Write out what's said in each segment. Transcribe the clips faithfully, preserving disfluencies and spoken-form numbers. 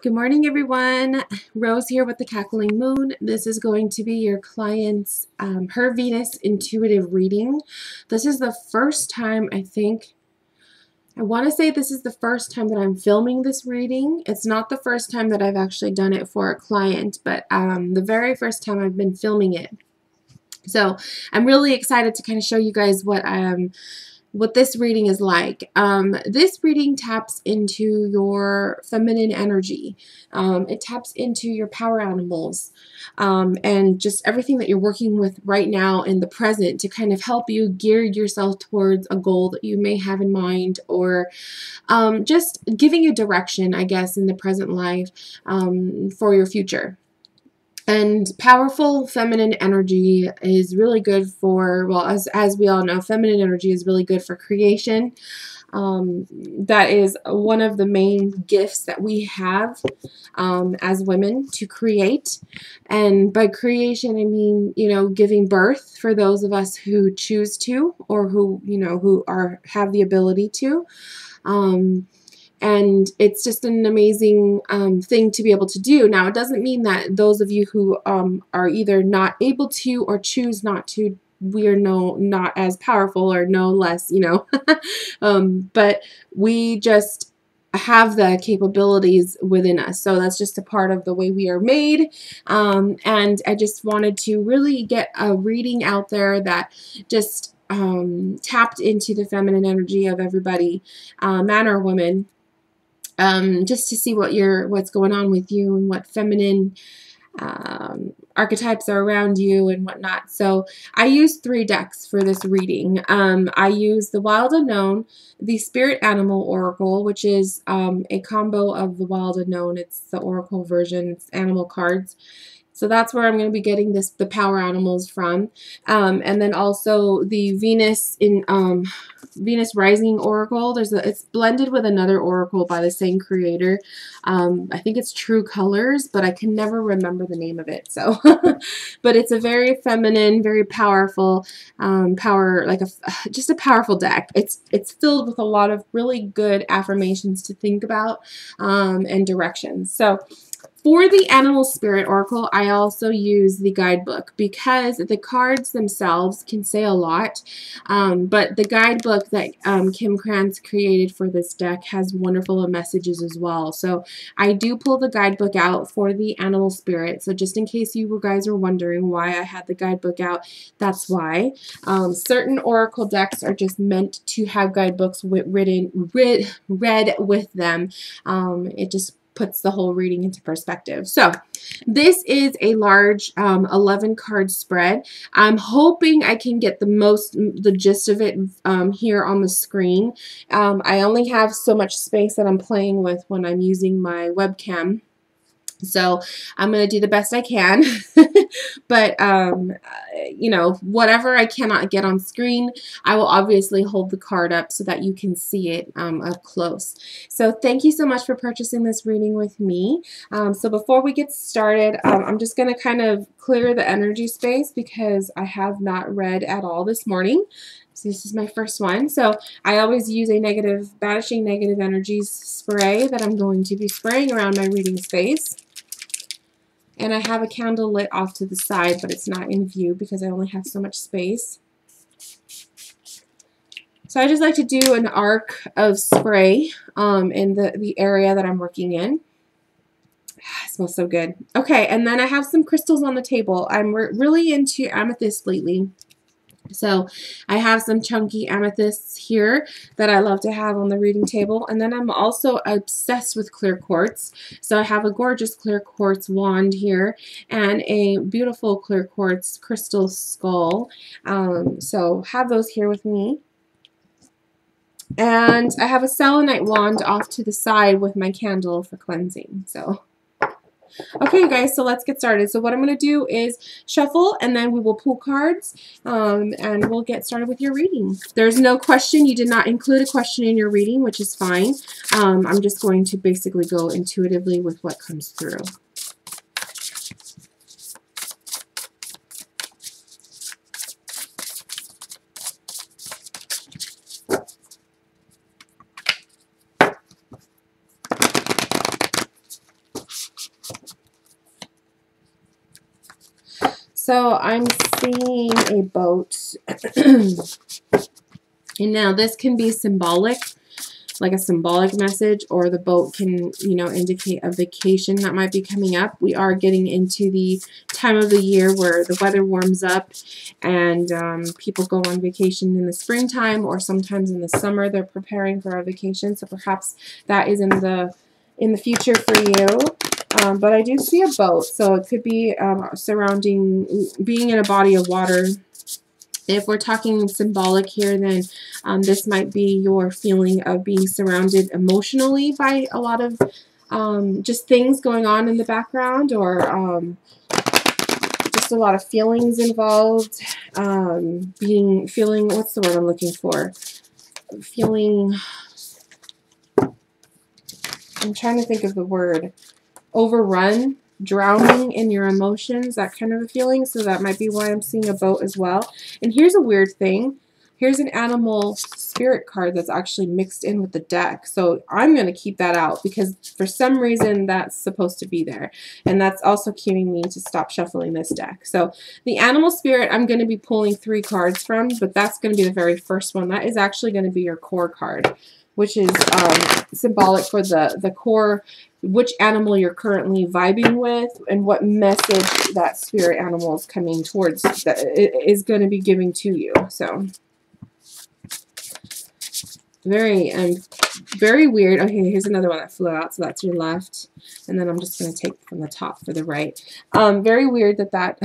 Good morning, everyone. Rose here with the Cackling Moon. This is going to be your client's um, Her Venus Intuitive Reading. This is the first time, I think, I want to say this is the first time that I'm filming this reading. It's not the first time that I've actually done it for a client, but um, the very first time I've been filming it. So I'm really excited to kind of show you guys what um, what this reading is like. Um, this reading taps into your feminine energy. Um, it taps into your power animals um, and just everything that you're working with right now in the present to kind of help you gear yourself towards a goal that you may have in mind, or um, just giving you direction, I guess, in the present life um, for your future. And powerful feminine energy is really good for, well, as, as we all know, feminine energy is really good for creation. Um, that is one of the main gifts that we have um, as women, to create. And by creation, I mean, you know, giving birth for those of us who choose to, or who, you know, who are have the ability to. Um, And it's just an amazing um, thing to be able to do. Now, it doesn't mean that those of you who um, are either not able to or choose not to, we are no not as powerful or no less, you know. um, but we just have the capabilities within us. So that's just a part of the way we are made. Um, and I just wanted to really get a reading out there that just um, tapped into the feminine energy of everybody, uh, man or woman. Um, just to see what your what's going on with you and what feminine um, archetypes are around you and whatnot. So I use three decks for this reading. Um, I use the Wild Unknown, the Spirit Animal Oracle, which is um, a combo of the Wild Unknown. It's the Oracle version. It's animal cards. So that's where I'm going to be getting this the power animals from, um, and then also the Venus in um, Venus Rising Oracle. There's a, it's blended with another oracle by the same creator. Um, I think it's True Colors, but I can never remember the name of it. So, but it's a very feminine, very powerful um, power, like a just a powerful deck. It's it's filled with a lot of really good affirmations to think about um, and directions. So. For the Animal Spirit Oracle, I also use the guidebook because the cards themselves can say a lot, um, but the guidebook that um, Kim Kranz created for this deck has wonderful messages as well. So I do pull the guidebook out for the Animal Spirit, so just in case you guys are wondering why I had the guidebook out, that's why. Um, certain oracle decks are just meant to have guidebooks written, writ, read with them. Um, it just puts the whole reading into perspective. So this is a large um, eleven card spread. I'm hoping I can get the most, the gist of it um, here on the screen. Um, I only have so much space that I'm playing with when I'm using my webcam. So I'm going to do the best I can, but, um, you know, whatever I cannot get on screen, I will obviously hold the card up so that you can see it um, up close. So thank you so much for purchasing this reading with me. Um, so before we get started, um, I'm just going to kind of clear the energy space because I have not read at all this morning. So this is my first one. So I always use a negative, banishing negative energies spray that I'm going to be spraying around my reading space. And I have a candle lit off to the side, but it's not in view because I only have so much space. So I just like to do an arc of spray um, in the, the area that I'm working in. It smells so good. Okay, and then I have some crystals on the table. I'm re really into amethyst lately. So I have some chunky amethysts here that I love to have on the reading table. And then I'm also obsessed with clear quartz. So I have a gorgeous clear quartz wand here and a beautiful clear quartz crystal skull. Um, so have those here with me. And I have a selenite wand off to the side with my candle for cleansing. So... Okay, guys, so let's get started. So what I'm going to do is shuffle, and then we will pull cards, um, and we'll get started with your reading. There's no question. You did not include a question in your reading, which is fine. Um, I'm just going to basically go intuitively with what comes through. So I'm seeing a boat. And now this can be symbolic, like a symbolic message, or the boat can, you know, indicate a vacation that might be coming up. We are getting into the time of the year where the weather warms up and um, people go on vacation in the springtime, or sometimes in the summer they're preparing for a vacation. So perhaps that is in the in the future for you. Um, but I do see a boat, so it could be um, surrounding, being in a body of water. If we're talking symbolic here, then um, this might be your feeling of being surrounded emotionally by a lot of um, just things going on in the background, or um, just a lot of feelings involved. Um, being, feeling, what's the word I'm looking for? Feeling, I'm trying to think of the word, overrun. Drowning in your emotions, that kind of a feeling. So that might be why I'm seeing a boat as well. And here's a weird thing. Here's an animal spirit card that's actually mixed in with the deck. So I'm going to keep that out because for some reason that's supposed to be there. And that's also cueing me to stop shuffling this deck. So the animal spirit, I'm going to be pulling three cards from, but that's going to be the very first one. That is actually going to be your core card, which is um, symbolic for the, the core, which animal you're currently vibing with and what message that spirit animal is coming towards, that is going to be giving to you. So very, um, very weird. Okay, here's another one that flew out, so that's your left. And then I'm just going to take from the top for the right. Um, very weird that that...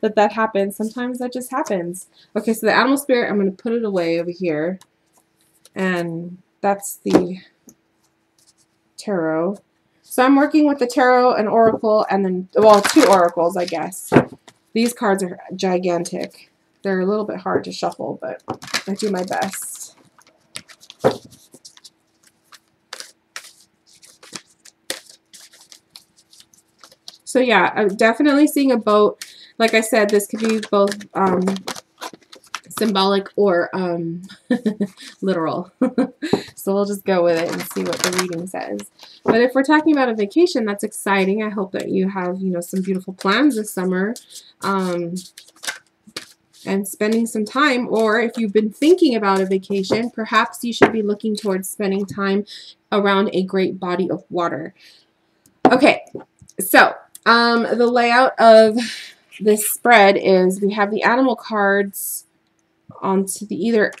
that that happens. Sometimes that just happens. Okay, so the animal spirit, I'm going to put it away over here. And that's the tarot. So I'm working with the tarot, an oracle, and then, well, two oracles, I guess. These cards are gigantic. They're a little bit hard to shuffle, but I do my best. So yeah, I'm definitely seeing a boat. Like I said, this could be both... Um, symbolic or um, literal. So we'll just go with it and see what the reading says. But if we're talking about a vacation, that's exciting. I hope that you have, you know, some beautiful plans this summer um, and spending some time. Or if you've been thinking about a vacation, perhaps you should be looking towards spending time around a great body of water. Okay, so um, the layout of this spread is we have the animal cards onto the either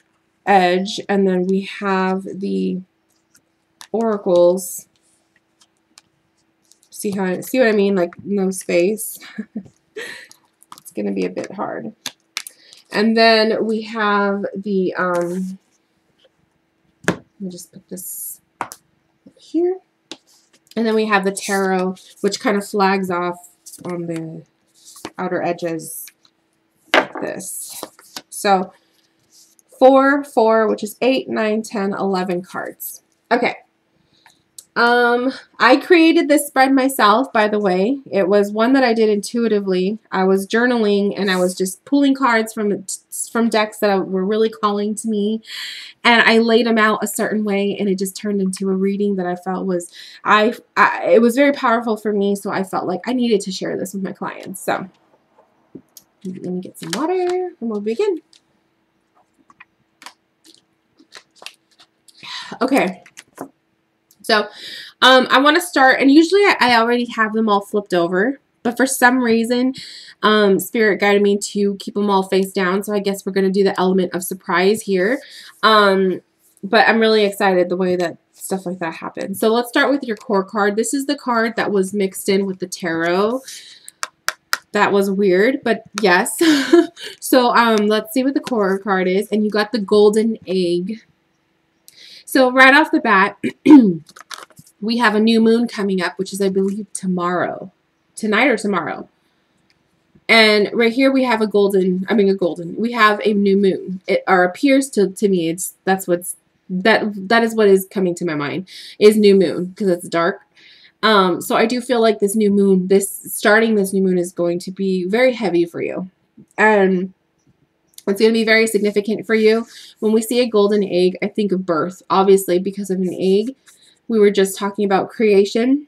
edge, and then we have the oracles. See how I, see what I mean? Like no space. It's gonna be a bit hard. And then we have the um let me just put this up here. And then we have the tarot, which kind of flags off on the outer edges like this. So Four, four, which is eight, nine, ten, eleven cards. Okay. Um, I created this spread myself, by the way. It was one that I did intuitively. I was journaling and I was just pulling cards from from decks that were really calling to me, and I laid them out a certain way, and it just turned into a reading that I felt was I, I it was very powerful for me. So I felt like I needed to share this with my clients. So let me get some water and we'll begin. Okay, so um, I want to start, and usually I, I already have them all flipped over, but for some reason, um, Spirit guided me to keep them all face down, so I guess we're going to do the element of surprise here, um, but I'm really excited the way that stuff like that happens. So let's start with your core card. This is the card that was mixed in with the tarot. That was weird, but yes. So um, let's see what the core card is, and you got the golden egg. So right off the bat, we have a new moon coming up, which is, I believe, tomorrow. Tonight or tomorrow. And right here we have a golden, I mean a golden, we have a new moon. It or appears to, to me, it's, that's what's, that, that is what is coming to my mind, is new moon, because it's dark. Um, so I do feel like this new moon, this, starting this new moon is going to be very heavy for you. And it's going to be very significant for you. When we see a golden egg, I think of birth, obviously, because of an egg. We were just talking about creation.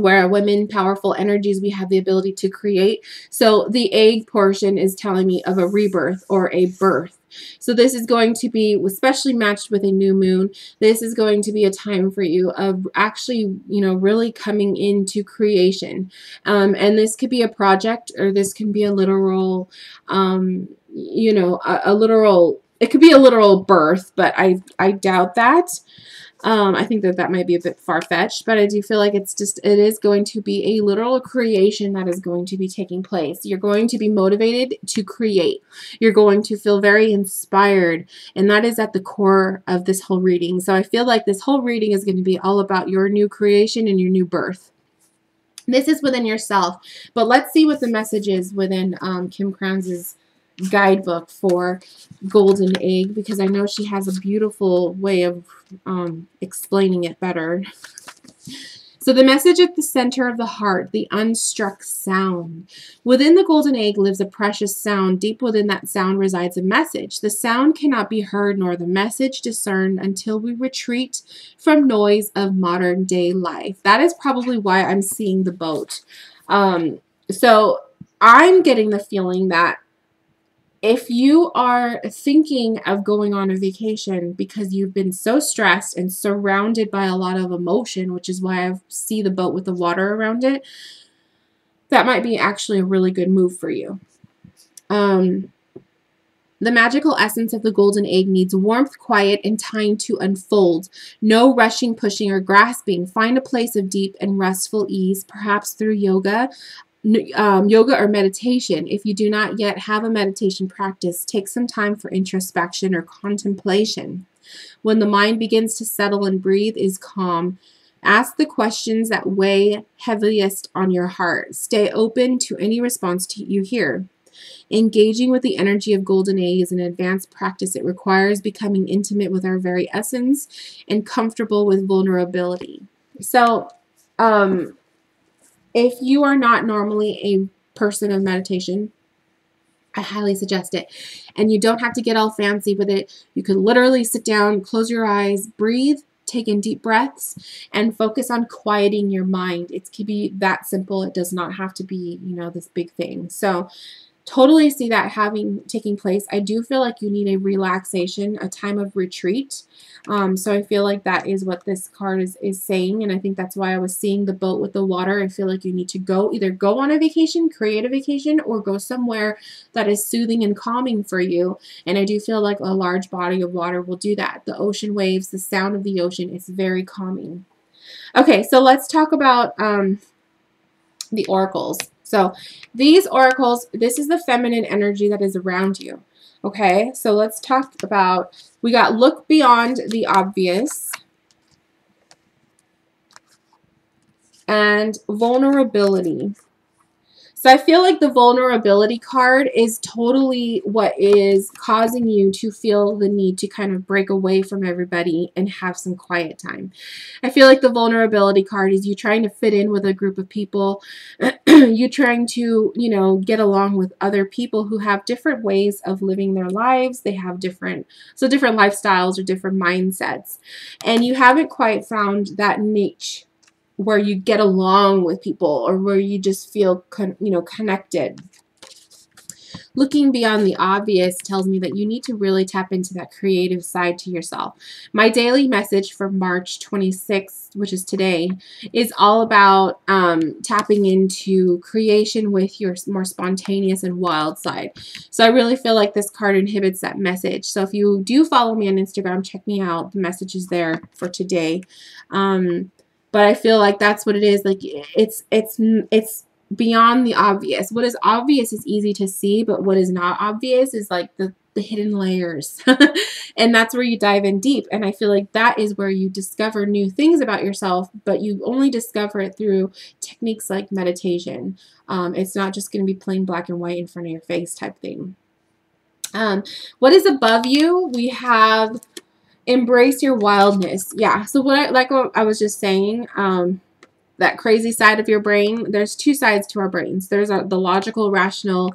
where women, powerful energies, we have the ability to create. So the egg portion is telling me of a rebirth or a birth. So this is going to be especially matched with a new moon. This is going to be a time for you of actually, you know, really coming into creation. Um, and this could be a project, or this can be a literal, um, you know, a, a literal, it could be a literal birth, but I, I doubt that. Um, I think that that might be a bit far-fetched, but I do feel like it's just, it is going to be a literal creation that is going to be taking place. You're going to be motivated to create. You're going to feel very inspired, and that is at the core of this whole reading. So I feel like this whole reading is going to be all about your new creation and your new birth. This is within yourself, but let's see what the message is within um, Kim Kranz's guidebook for Golden Egg, because I know she has a beautiful way of um, explaining it better. So the message at the center of the heart, the unstruck sound. Within the golden egg lives a precious sound. Deep within that sound resides a message. The sound cannot be heard nor the message discerned until we retreat from noise of modern day life. That is probably why I'm seeing the boat. Um, so I'm getting the feeling that if you are thinking of going on a vacation because you've been so stressed and surrounded by a lot of emotion, which is why I see the boat with the water around it, that might be actually a really good move for you. Um, the magical essence of the golden egg needs warmth, quiet, and time to unfold. No rushing, pushing, or grasping. Find a place of deep and restful ease, perhaps through yoga, Um, yoga or meditation. If you do not yet have a meditation practice, take some time for introspection or contemplation. When the mind begins to settle and breathe is calm, ask the questions that weigh heaviest on your heart. Stay open to any response to you hear. Engaging with the energy of Golden Egg is an advanced practice. It requires becoming intimate with our very essence and comfortable with vulnerability. So, um, if you are not normally a person of meditation, I highly suggest it. And you don't have to get all fancy with it. You can literally sit down, close your eyes, breathe, take in deep breaths, and focus on quieting your mind. It could be that simple. It does not have to be, you know, this big thing. So totally see that having taking place. I do feel like you need a relaxation, a time of retreat. Um, so I feel like that is what this card is, is saying. And I think that's why I was seeing the boat with the water. I feel like you need to go, either go on a vacation, create a vacation, or go somewhere that is soothing and calming for you. And I do feel like a large body of water will do that. The ocean waves, the sound of the ocean, it's very calming. Okay, so let's talk about um, the oracles. So these oracles, this is the feminine energy that is around you. Okay, so let's talk about, we got look beyond the obvious and vulnerability. So I feel like the vulnerability card is totally what is causing you to feel the need to kind of break away from everybody and have some quiet time. I feel like the vulnerability card is you trying to fit in with a group of people, you trying to, you know, get along with other people who have different ways of living their lives. They have different, so different lifestyles or different mindsets. And you haven't quite found that niche where you get along with people or where you just feel, con you know, connected. Looking beyond the obvious tells me that you need to really tap into that creative side to yourself. My daily message for March twenty-sixth, which is today, is all about um, tapping into creation with your more spontaneous and wild side. So I really feel like this card inhibits that message. So if you do follow me on Instagram, check me out. The message is there for today. Um, But I feel like that's what it is. Like it's it's it's beyond the obvious. What is obvious is easy to see, but what is not obvious is like the, the hidden layers. And that's where you dive in deep. And I feel like that is where you discover new things about yourself, but you only discover it through techniques like meditation. Um, it's not just going to be plain black and white in front of your face type thing. Um, what is above you? We have embrace your wildness. Yeah, so what I, like what I was just saying, um, that crazy side of your brain, there's two sides to our brains. There's a, the logical, rational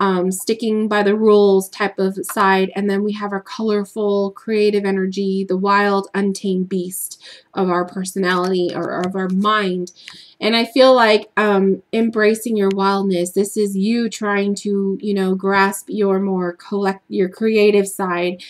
um, sticking by the rules type of side. And then we have our colorful, creative energy, the wild, untamed beast of our personality or of our mind. And I feel like um, embracing your wildness. This is you trying to, you know, grasp your more collect your creative side.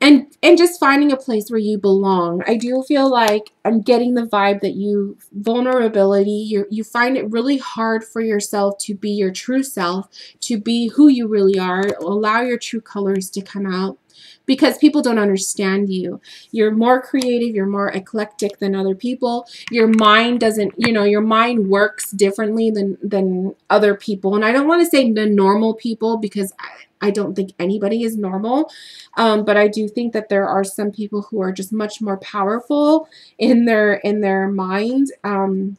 And, and just finding a place where you belong. I do feel like I'm getting the vibe that you, vulnerability, you you find it really hard for yourself to be your true self, to be who you really are, allow your true colors to come out, because people don't understand you. You're more creative, you're more eclectic than other people. Your mind doesn't, you know, your mind works differently than, than other people. And I don't want to say the normal people, because I, I don't think anybody is normal, um, but I do think that there are some people who are just much more powerful in their in their mind um,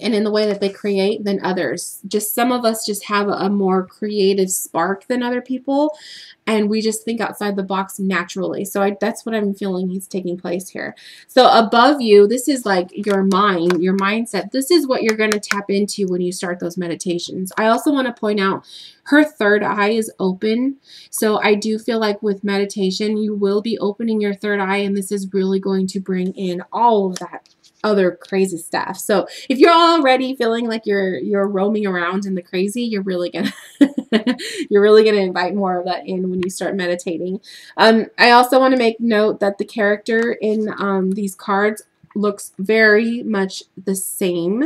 and in the way that they create than others. Just some of us just have a, a more creative spark than other people, and we just think outside the box naturally. So I, that's what I'm feeling is taking place here. So above you, this is like your mind, your mindset. This is what you're going to tap into when you start those meditations. I also want to point out, her third eye is open. So I do feel like with meditation, you will be opening your third eye, and this is really going to bring in all of that other crazy stuff. So if you're already feeling like you're you're roaming around in the crazy, you're really gonna you're really gonna invite more of that in when you start meditating. Um, I also want to make note that the character in um, these cards looks very much the same.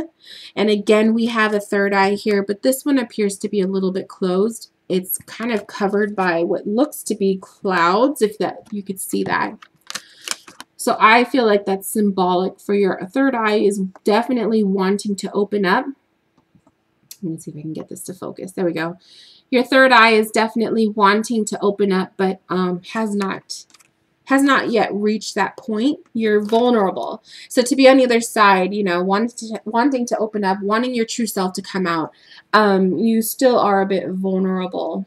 And again, we have a third eye here, but this one appears to be a little bit closed. It's kind of covered by what looks to be clouds, if that you could see that. So I feel like that's symbolic for your third eye is definitely wanting to open up. Let me see if I can get this to focus. There we go. Your third eye is definitely wanting to open up, but um, has not has not yet reached that point. You're vulnerable. So to be on the other side, you know, wanting to, wanting to open up, wanting your true self to come out, um, you still are a bit vulnerable.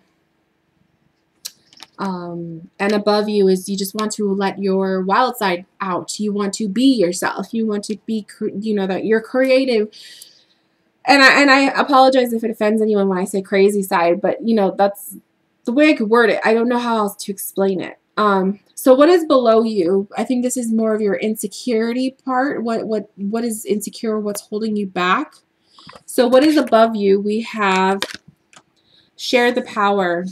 Um, and above you is you just want to let your wild side out. You want to be yourself. You want to be, you know, that you're creative. And I, and I apologize if it offends anyone when I say crazy side, but, you know, that's the way I could word it. I don't know how else to explain it. Um, so what is below you? I think this is more of your insecurity part. What, what, what is insecure? What's holding you back? So what is above you? We have share the power.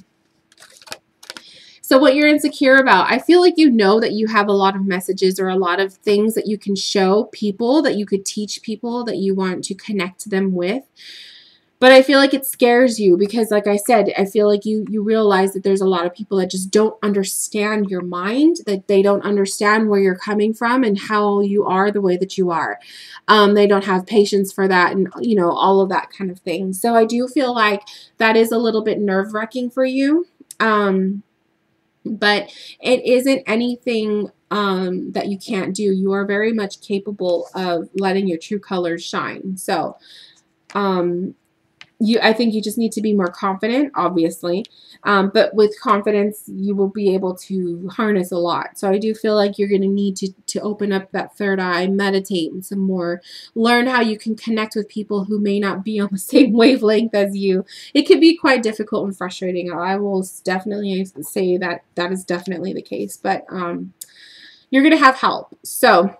So what you're insecure about, I feel like you know that you have a lot of messages or a lot of things that you can show people, that you could teach people, that you want to connect them with. But I feel like it scares you because, like I said, I feel like you, you realize that there's a lot of people that just don't understand your mind, that they don't understand where you're coming from and how you are the way that you are. Um, they don't have patience for that and, you know, all of that kind of thing. So I do feel like that is a little bit nerve-wracking for you. Um... But it isn't anything um, that you can't do. You are very much capable of letting your true colors shine. So um, you, I think you just need to be more confident, obviously. Um, but with confidence, you will be able to harness a lot. So I do feel like you're going to need to to open up that third eye, meditate and some more. Learn how you can connect with people who may not be on the same wavelength as you. It can be quite difficult and frustrating. I will definitely say that that is definitely the case. But um, you're going to have help. So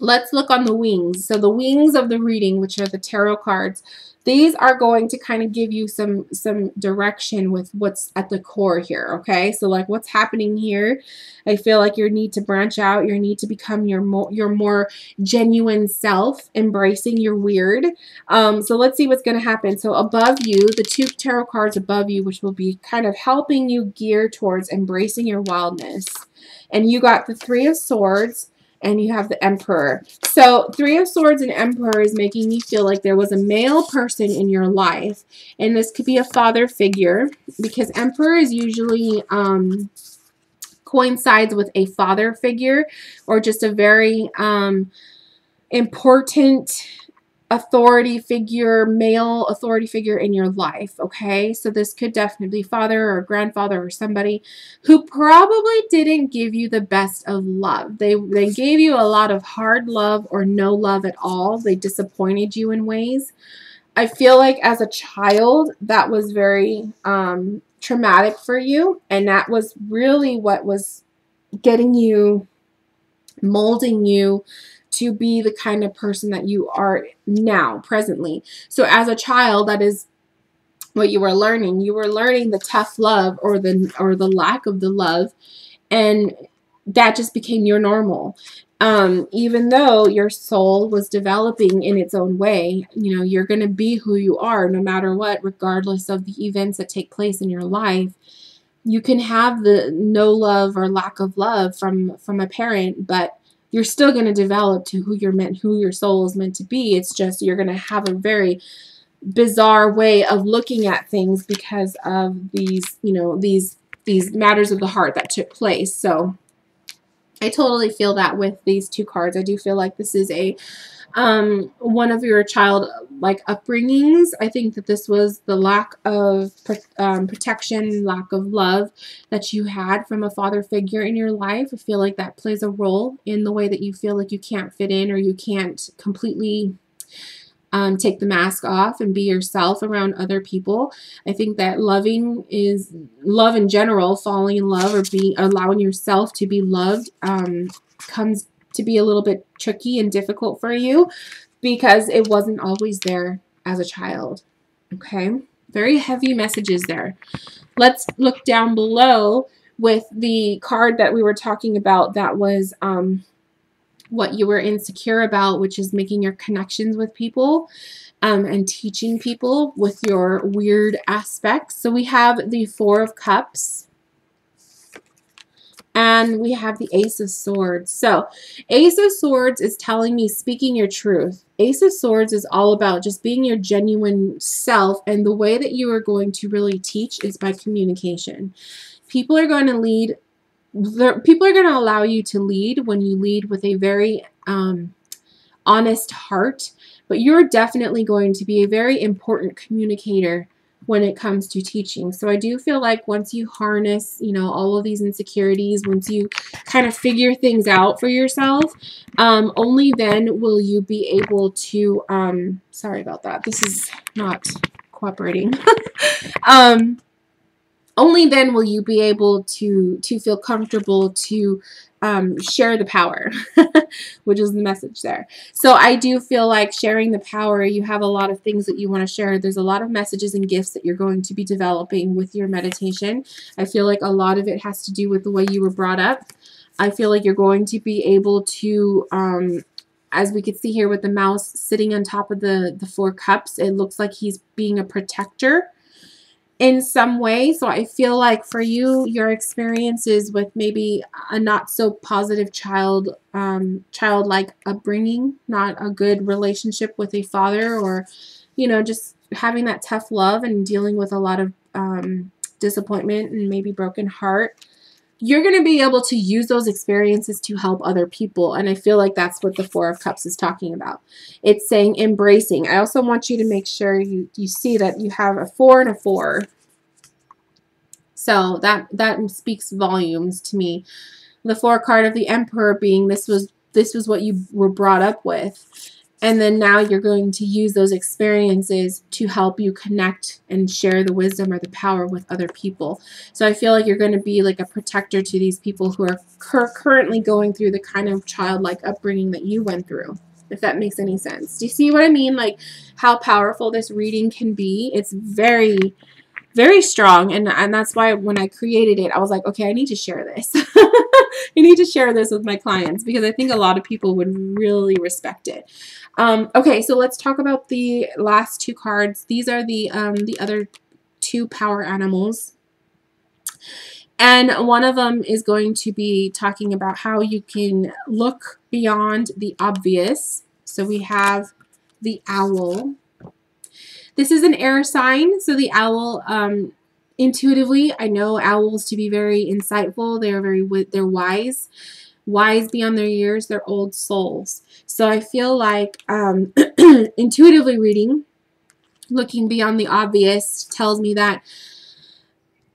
let's look on the wings. So the wings of the reading, which are the tarot cards, these are going to kind of give you some some direction with what's at the core here, okay? So like what's happening here, I feel like your need to branch out, your need to become your, mo your more genuine self, embracing your weird. Um, so let's see what's going to happen. So above you, the two tarot cards above you, which will be kind of helping you gear towards embracing your wildness. And you got the Three of Swords. And you have the Emperor. So Three of Swords and Emperor is making me feel like there was a male person in your life. And this could be a father figure, because Emperor is usually um, coincides with a father figure or just a very um, important authority figure, male authority figure in your life, okay? So this could definitely be father or grandfather or somebody who probably didn't give you the best of love. They, they gave you a lot of hard love or no love at all. They disappointed you in ways. I feel like as a child, that was very um, traumatic for you, and that was really what was getting you, molding you to be the kind of person that you are now, presently. So as a child, that is what you were learning. You were learning the tough love, or the or the lack of the love, and that just became your normal. Um, even though your soul was developing in its own way, you know, you're going to be who you are no matter what, regardless of the events that take place in your life. You can have the no love or lack of love from, from a parent, but you're still going to develop to who you're meant, who your soul is meant to be. It's just you're going to have a very bizarre way of looking at things because of these, you know, these, these matters of the heart that took place. So I totally feel that with these two cards. I do feel like this is a um, one of your child like upbringings. I think that this was the lack of um, protection, lack of love that you had from a father figure in your life. I feel like that plays a role in the way that you feel like you can't fit in, or you can't completely Um, take the mask off and be yourself around other people. I think that loving is love in general, falling in love or being allowing yourself to be loved um, comes to be a little bit tricky and difficult for you because it wasn't always there as a child. Okay, very heavy messages there. Let's look down below with the card that we were talking about. That was um, what you were insecure about, which is making your connections with people um, and teaching people with your weird aspects. So we have the Four of Cups and we have the Ace of Swords. So Ace of Swords is telling me speaking your truth. Ace of Swords is all about just being your genuine self, and the way that you are going to really teach is by communication. People are going to lead The, people are going to allow you to lead when you lead with a very um, honest heart, but you're definitely going to be a very important communicator when it comes to teaching. So I do feel like once you harness, you know, all of these insecurities, once you kind of figure things out for yourself, um, only then will you be able to, um, sorry about that, this is not cooperating. um, Only then will you be able to, to feel comfortable to um, share the power, which is the message there. So I do feel like sharing the power, you have a lot of things that you want to share. There's a lot of messages and gifts that you're going to be developing with your meditation. I feel like a lot of it has to do with the way you were brought up. I feel like you're going to be able to, um, as we could see here with the mouse sitting on top of the, the four cups, it looks like he's being a protector in some way. So I feel like for you, your experiences with maybe a not so positive child, um, childlike upbringing, not a good relationship with a father, or, you know, just having that tough love and dealing with a lot of um, disappointment and maybe broken heart, you're going to be able to use those experiences to help other people. And I feel like that's what the Four of Cups is talking about. It's saying embracing. I also want you to make sure you, you see that you have a four and a four. So that, that speaks volumes to me. The four card of the Emperor being this was, this was what you were brought up with. And then now you're going to use those experiences to help you connect and share the wisdom or the power with other people. So I feel like you're going to be like a protector to these people who are cur currently going through the kind of childlike upbringing that you went through, if that makes any sense. Do you see what I mean? Like how powerful this reading can be. It's very, very strong. And, and that's why when I created it, I was like, okay, I need to share this. I need to share this with my clients because I think a lot of people would really respect it. Um, okay, so let's talk about the last two cards. These are the um, the other two power animals. And one of them is going to be talking about how you can look beyond the obvious. So we have the owl. This is an air sign, so the owl... Um, Intuitively, I know owls to be very insightful. They are very, they're wise, wise beyond their years. They're old souls. So I feel like um, intuitively reading, looking beyond the obvious tells me that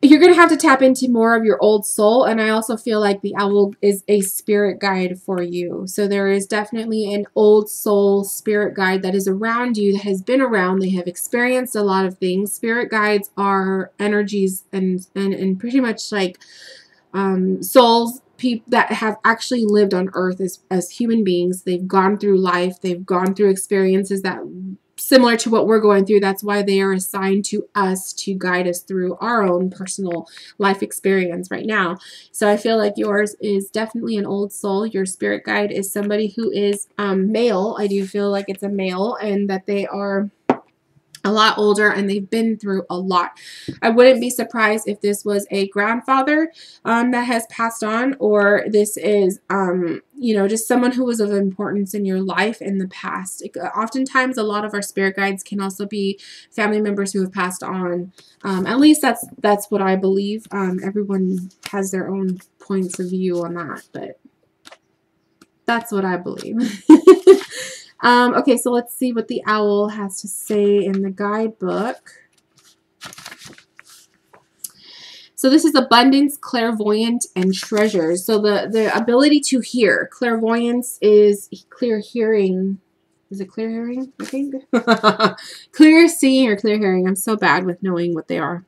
you're going to have to tap into more of your old soul. And I also feel like the owl is a spirit guide for you. So there is definitely an old soul spirit guide that is around you, that has been around. They have experienced a lot of things. Spirit guides are energies and, and, and pretty much like um, souls people that have actually lived on earth as, as human beings. They've gone through life. They've gone through experiences that similar to what we're going through. That's why they are assigned to us to guide us through our own personal life experience right now. So I feel like yours is definitely an old soul. Your spirit guide is somebody who is um, male. I do feel like it's a male and that they are a lot older and they've been through a lot. I wouldn't be surprised if this was a grandfather um, that has passed on, or this is, um, you know, just someone who was of importance in your life in the past. It, oftentimes, a lot of our spirit guides can also be family members who have passed on. Um, at least that's that's what I believe. Um, everyone has their own points of view on that, but that's what I believe. Um, okay, so let's see what the owl has to say in the guidebook. So this is abundance, clairvoyant, and treasures. So the, the ability to hear. Clairvoyance is clear hearing. Is it clear hearing? I think. Clear seeing or clear hearing. I'm so bad with knowing what they are.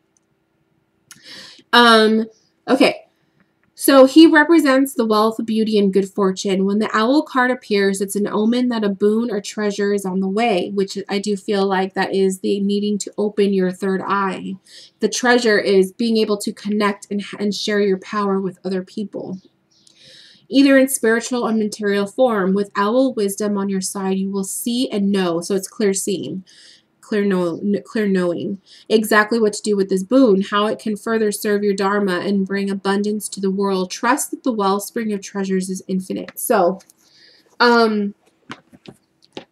Um, okay. So he represents the wealth, beauty, and good fortune. When the owl card appears, it's an omen that a boon or treasure is on the way, which I do feel like that is the needing to open your third eye. The treasure is being able to connect and, and share your power with other people. Either in spiritual or material form, with owl wisdom on your side, you will see and know. So it's clear seeing. Clear, know, clear knowing exactly what to do with this boon, how it can further serve your dharma and bring abundance to the world. Trust that the wellspring of treasures is infinite. So, um,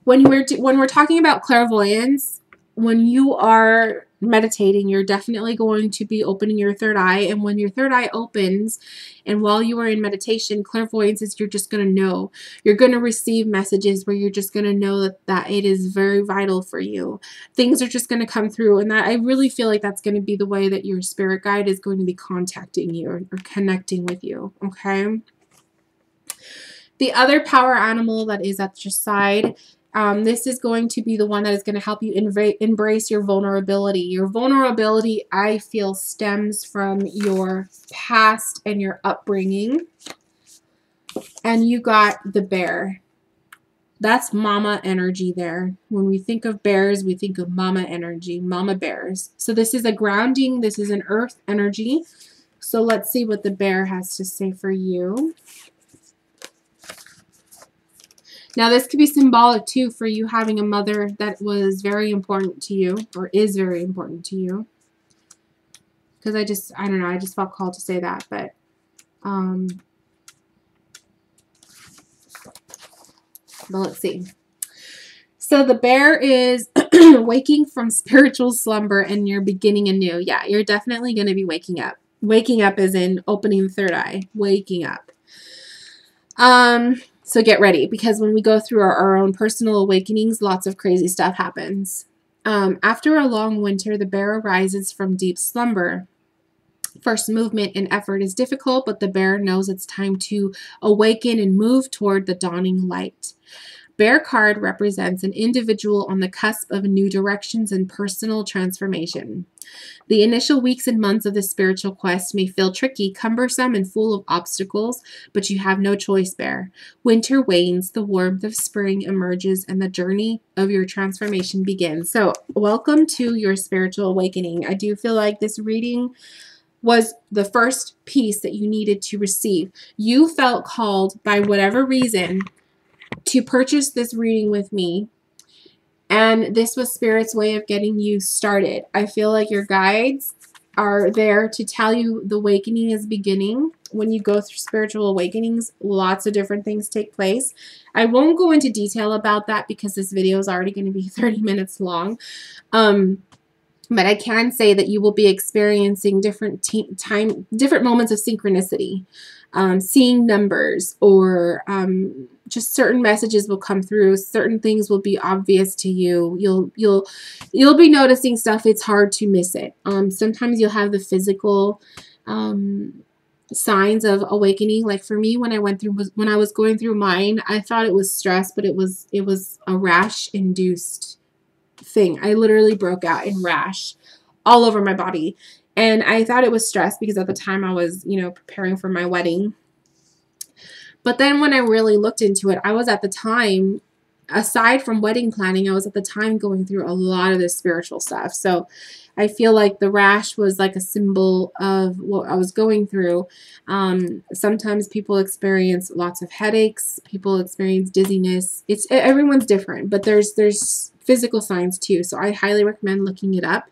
when we're when we're talking about clairvoyance, when you are meditating, you're definitely going to be opening your third eye. And when your third eye opens, and while you are in meditation, clairvoyance is you're just going to know. You're going to receive messages where you're just going to know that, that it is very vital for you. Things are just going to come through. And that I really feel like that's going to be the way that your spirit guide is going to be contacting you or, or connecting with you. Okay. The other power animal that is at your side, Um, this is going to be the one that is going to help you embrace your vulnerability. Your vulnerability, I feel, stems from your past and your upbringing. And you got the bear. That's mama energy there. When we think of bears, we think of mama energy, mama bears. So this is a grounding. This is an earth energy. So let's see what the bear has to say for you. Now, this could be symbolic, too, for you having a mother that was very important to you or is very important to you. Because I just, I don't know, I just felt called to say that. But um, but let's see. So the bear is waking from spiritual slumber and you're beginning anew. Yeah, you're definitely going to be waking up. Waking up as in opening the third eye. Waking up. Um... So get ready, because when we go through our, our own personal awakenings, lots of crazy stuff happens. Um, after a long winter, the bear arises from deep slumber. First movement and effort is difficult, but the bear knows it's time to awaken and move toward the dawning light. Bear card represents an individual on the cusp of new directions and personal transformation. The initial weeks and months of the spiritual quest may feel tricky, cumbersome, and full of obstacles, but you have no choice, Bear. Winter wanes, the warmth of spring emerges, and the journey of your transformation begins. So, welcome to your spiritual awakening. I do feel like this reading was the first piece that you needed to receive. You felt called by whatever reason to purchase this reading with me, and this was Spirit's way of getting you started. I feel like your guides are there to tell you the awakening is beginning. When you go through spiritual awakenings, lots of different things take place. I won't go into detail about that because this video is already going to be thirty minutes long. Um, but I can say that you will be experiencing different time, different moments of synchronicity. um, seeing numbers, or um, just certain messages will come through. Certain things will be obvious to you. You'll you'll you'll be noticing stuff. It's hard to miss it. Um, sometimes you'll have the physical um, signs of awakening. Like for me, when I went through when I was going through mine, I thought it was stress, but it was it was a rash induced thing. I literally broke out in rash all over my body. And I thought it was stress because at the time I was, you know, preparing for my wedding. But then when I really looked into it, I was at the time, aside from wedding planning, I was at the time going through a lot of this spiritual stuff. So I feel like the rash was like a symbol of what I was going through. Um, sometimes people experience lots of headaches. People experience dizziness. It's everyone's different, but there's there's physical signs too. So I highly recommend looking it up.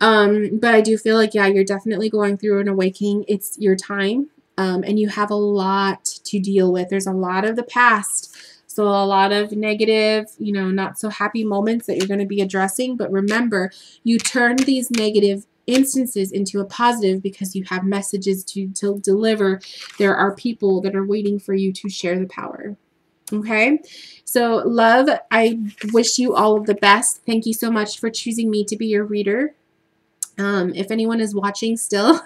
Um, but I do feel like, yeah, you're definitely going through an awakening. It's your time, um, and you have a lot to deal with. There's a lot of the past, so a lot of negative, you know, not so happy moments that you're going to be addressing. But remember, you turn these negative instances into a positive because you have messages to, to deliver. There are people that are waiting for you to share the power. Okay, so love, I wish you all of the best. Thank you so much for choosing me to be your reader. Um, if anyone is watching still,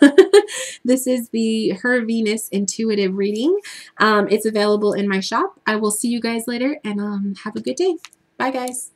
this is the Her Venus Intuitive Reading. Um, it's available in my shop. I will see you guys later, and um, have a good day. Bye, guys.